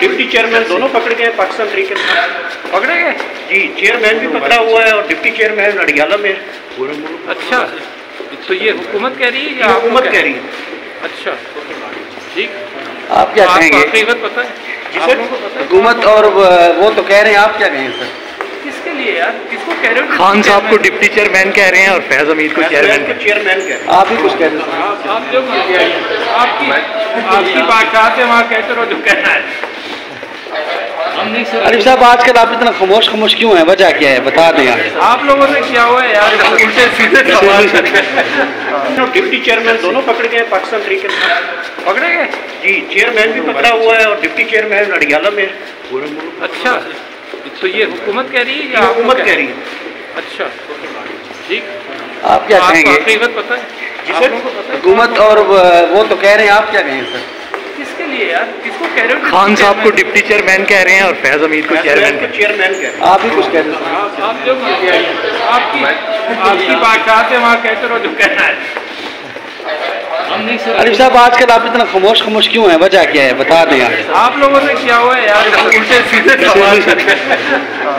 Deputy chairman दोनों पकड़ गए पाकिस्तान तरीके पकड़े गए जी। चेयरमैन भी पकड़ा हुआ है और डिप्टी चेयरमैन लड़ियाला में। अच्छा तो ये हुकूमत कह रही है या हुकूमत कह रही है? अच्छा ठीक, आप क्या कहेंगे? पता है हुकूमत और वो तो कह रहे हैं, आप क्या कहेंगे सर? किसके लिए यार, किसको कह रहे हो? खान साहब को डिप्टी चेयरमैन कह रहे हैं और फैज हमीद को चेयरमैन कह रहे हैं। आप भी कुछ कह रहे हैं, आपकी बात है वहाँ कहते रहो जो कहना है। अरे साहब आजकल आप इतना खामोश खामोश क्यों हैं, वजह क्या है बता दें आप लोगों ने? क्या हुआ है यार, उल्टे सीधे सवाल करते हैं। डिप्टी चेयरमैन दोनों पकड़ गए पाकिस्तान तरीके पकड़े गए जी। चेयरमैन भी पकड़ा हुआ है और डिप्टी चेयरमैन लड़ियाला में। अच्छा तो ये हुकूमत कह रही है या हुकूमत कह रही है? अच्छा ठीक, आप क्या कहेंगे? पता है हुकूमत और वो तो कह रहे हैं, आप क्या कहेंगे सर? किसके लिए यार, किसको कह रहे हो? खान साहब को डिप्टी चेयरमैन कह रहे हैं और फैज हमीद को चेयरमैन कह रहे हैं। आप भी कुछ कह रहे हैं, आप जो कह रहे हैं, आपकी बात है वहाँ कहते रहो जो कहना है। अरे साहब आजकल आप इतना खामोश खामोश क्यों हैं, वजह क्या है बता दें आप लोगों ने? क्या हुआ है यार, उल्टे सीधे सवाल करते हैं।